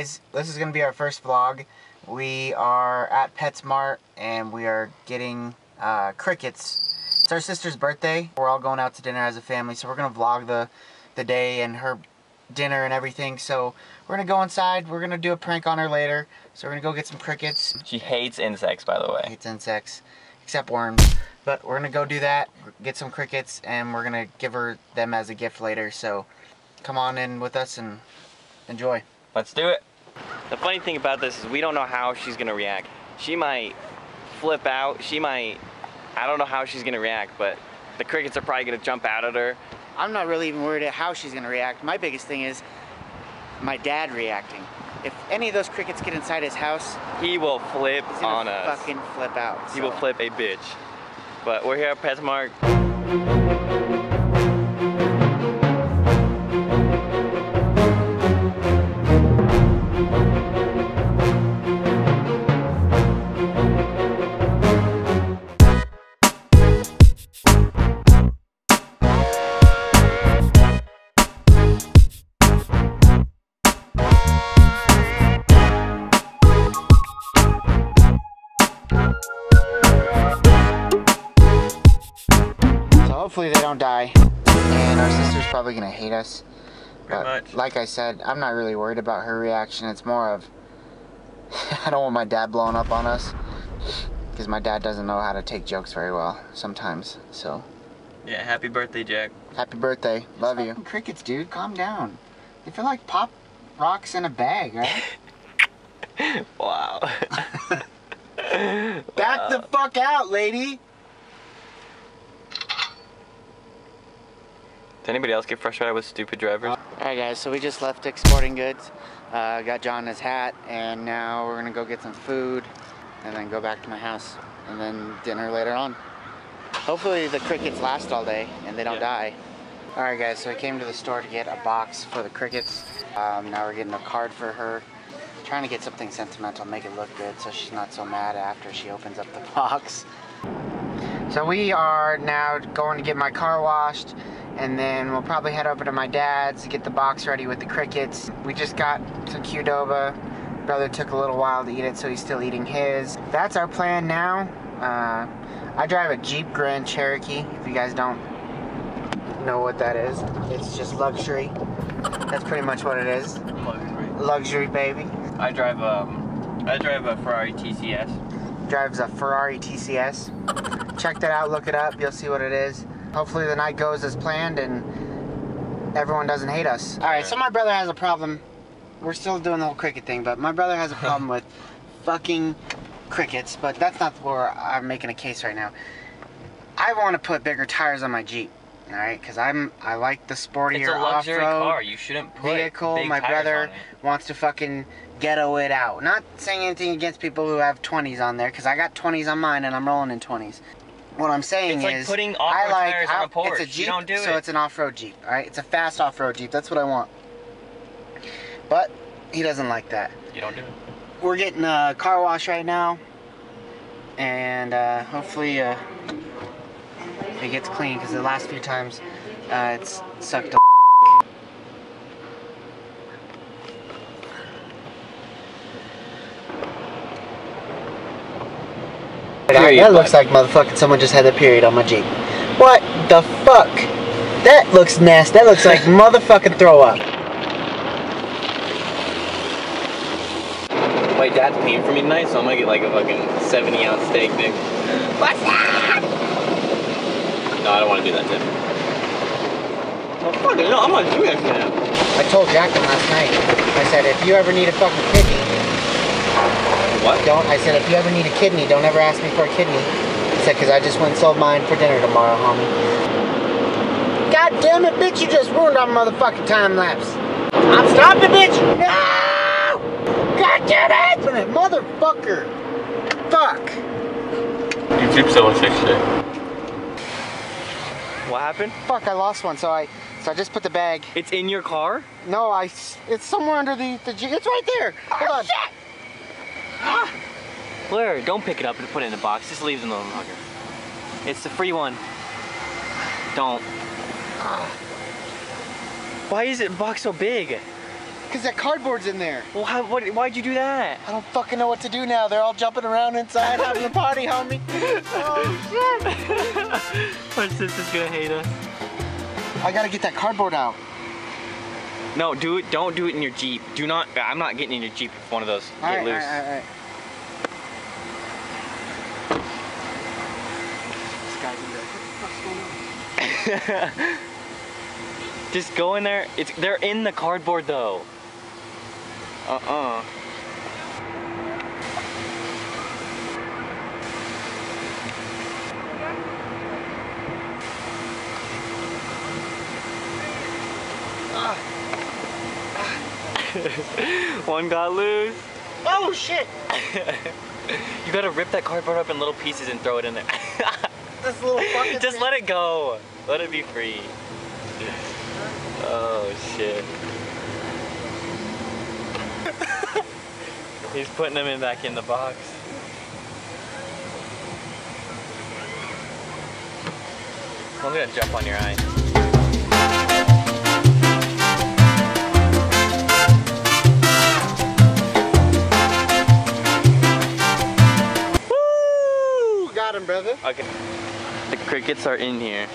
guys, this is gonna be our first vlog. We are at Petsmart and we are getting crickets. It's our sister's birthday. We're all going out to dinner as a family, so we're gonna vlog the day and her dinner and everything. So we're gonna go inside, we're gonna do a prank on her later, so we're gonna go get some crickets. She hates insects, by the way. Hates insects, except worms. But we're gonna go do that, get some crickets, and we're gonna give her them as a gift later. So come on in with us and enjoy. Let's do it. The funny thing about this is we don't know how she's gonna react. She might flip out, she might, I don't know how she's gonna react, but the crickets are probably gonna jump out at her. I'm not really even worried at how she's gonna react. My biggest thing is my dad reacting. If any of those crickets get inside his house, he will flip on us. He's gonna fucking flip out. So. He will flip a bitch. But we're here at Petsmart. Hopefully they don't die, and our sister's probably gonna hate us, but like I said, I'm not really worried about her reaction. It's more of, I don't want my dad blowing up on us, because my dad doesn't know how to take jokes very well sometimes, so. Yeah, happy birthday, Jack. Happy birthday, love you. Crickets, dude, calm down. They feel like pop rocks in a bag, right? Wow. Back the fuck out, lady. Did anybody else get frustrated with stupid drivers? Alright guys, so we just left Exporting Goods, got John his hat, and now we're gonna go get some food and then go back to my house and then dinner later on. Hopefully the crickets last all day and they don't die. Alright guys, so I came to the store to get a box for the crickets. Now we're getting a card for her. I'm trying to get something sentimental, make it look good so she's not so mad after she opens up the box. So we are now going to get my car washed, and then we'll probably head over to my dad's to get the box ready with the crickets. We just got some Qdoba. Brother took a little while to eat it, so he's still eating his. That's our plan now. I drive a Jeep Grand Cherokee, if you guys don't know what that is. It's just luxury. That's pretty much what it is. Luxury. Luxury, baby. I drive a Ferrari TCS. Drives a Ferrari TCS. Check that out, look it up, you'll see what it is. Hopefully the night goes as planned and everyone doesn't hate us. Alright, so my brother has a problem. We're still doing the whole cricket thing, but my brother has a problem with fucking crickets, but that's not where I'm making a case right now. I want to put bigger tires on my Jeep, alright, because I like the sportier off-road car. You shouldn't put vehicle. Big my brother wants to fucking ghetto it out. Not saying anything against people who have 20s on there, because I got 20s on mine and I'm rolling in 20s. What I'm saying is, it's a Jeep, so it's an off-road Jeep, all right? It's a fast off-road Jeep, that's what I want. But he doesn't like that. You don't do it. We're getting a car wash right now, and hopefully it gets clean, because the last few times it's sucked up. That looks like motherfucking someone just had a period on my Jeep. What the fuck? That looks nasty. That looks like motherfucking throw up. My dad's paying for me tonight, so I'm gonna get like a fucking 70-ounce steak, Nick. What's that? No, I don't want to do that, Tim. Oh, fuck it, no, I'm not doing that now. I told Jacqueline last night, I said, if you ever need a fucking kidney. What? Don't. I said, if you ever need a kidney, don't ever ask me for a kidney. I said, because I just went and sold mine for dinner tomorrow, homie. God damn it, bitch, you just ruined our motherfucking time lapse. I'm stopping, bitch! No! God damn it! Motherfucker! Fuck! YouTube's selling sick shit. What happened? Fuck, I lost one, so I just put the bag. It's in your car? No, it's somewhere under the it's right there! Hold on. Shit! Ah. Blair, don't pick it up and put it in the box. Just leave it in the locker. It's the free one. Don't. Why is it box so big? Because that cardboard's in there. Well, why'd you do that? I don't fucking know what to do now. They're all jumping around inside having a party, homie. Oh, shit. My sister's gonna hate us. I gotta get that cardboard out. No, do it. Don't do it in your Jeep. Do not. I'm not getting in your Jeep if one of those get loose. All right. This guy's in there. What the fuck's going on? Just go in there. They're in the cardboard though. One got loose. Oh shit! You gotta rip that cardboard up in little pieces and throw it in there. This little fucking Just let it go. Let it be free. Oh shit. He's putting them in back in the box. I'm gonna jump on your eye. Woo! Got him, brother. Okay. The crickets are in here.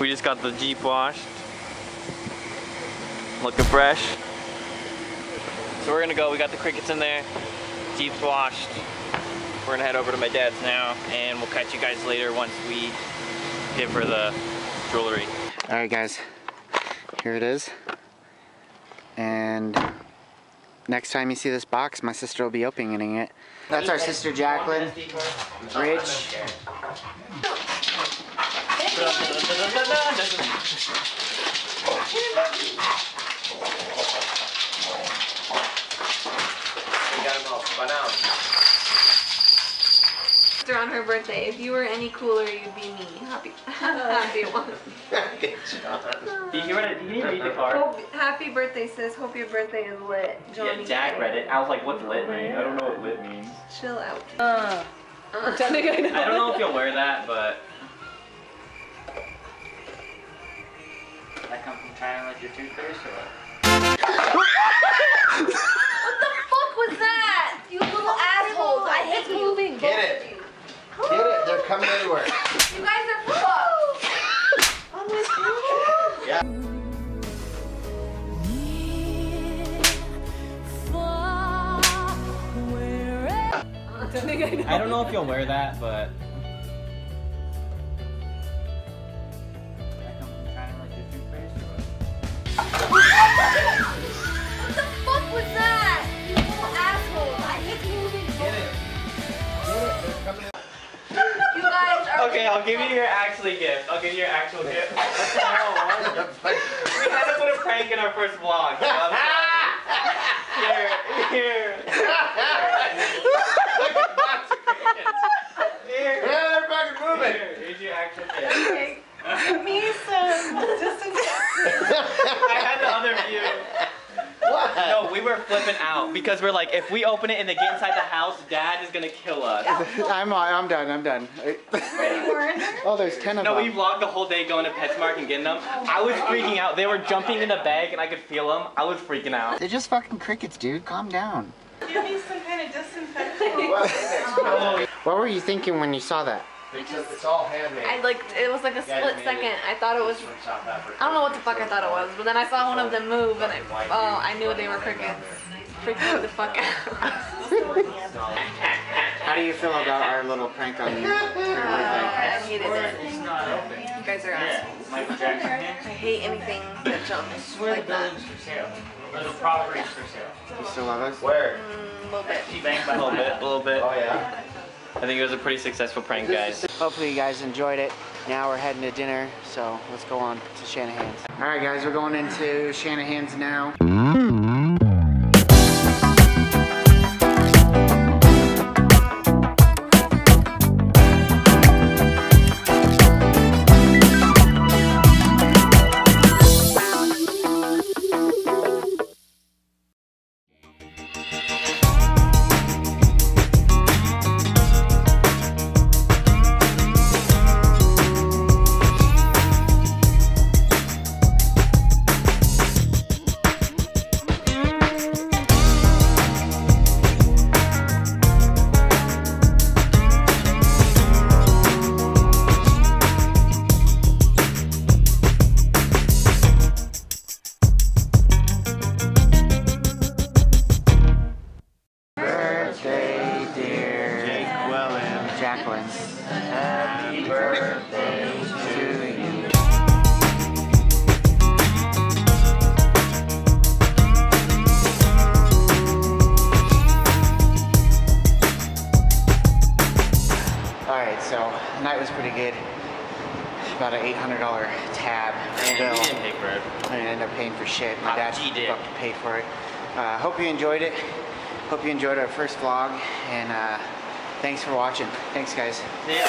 We just got the Jeep washed. Looking fresh. So we're gonna go, we got the crickets in there, Jeep's washed. We're gonna head over to my dad's now and we'll catch you guys later once we give her the jewelry. All right guys, here it is. And next time you see this box, my sister will be opening it. That's our sister Jacqueline Rich. On her birthday, if you were any cooler, you'd be me. Happy one. Good job. Did you read the card? Happy birthday, sis. Hope your birthday is lit. Johnny. Yeah, Jack read it. I was like, what's lit mean? I don't know what lit means. Chill out. I don't know if you'll wear that, but. Did I come from China like your toothpaste or what? What the fuck was that? You little assholes. I hate you. Moving. Get it. Get it, they're coming everywhere. You guys are full. Yeah. I don't know if you'll wear that, but what the fuck was that? You little assholes. I hate moving. Get it. They're coming everywhere. Okay, I'll give you your actual gift. What the hell, man? We had to put a prank in our first vlog. So here. Here. Yeah, they're fucking moving. Here's your actual gift. Okay. Me some. I had the other view. What? No, we were flipping out because we're like, if we open it and they get inside the house, Dad is gonna kill us. I'm done. Oh, there's 10 of them. No, we vlogged the whole day going to Petsmart and getting them. I was freaking out. They were jumping in the bag and I could feel them. I was freaking out. They're just fucking crickets, dude. Calm down. Give me some kind of disinfectant. What were you thinking when you saw that? Because it's all handmade. It was like a split second. I thought it was, I don't know what the fuck I thought it was, but then I saw one of them move and I knew they were crickets. Freaking the fuck out. How do you feel about our little prank on you? I hated it. You guys are assholes. I hate anything that jumps. I swear the building's for sale. The property's for sale. You still love us? Where? A little bit. She banked by a little bit. Oh yeah. I think it was a pretty successful prank, guys. Hopefully you guys enjoyed it. Now we're heading to dinner, so let's go on to Shanahan's. All right, guys, we're going into Shanahan's now. Jacqueline. Happy birthday to you. Alright, so the night was pretty good. About an $800 tab. And I didn't pay for it. I ended up paying for shit. My dad forgot to pay for it. Hope you enjoyed it. Hope you enjoyed our first vlog, and thanks for watching. Thanks, guys. Yeah.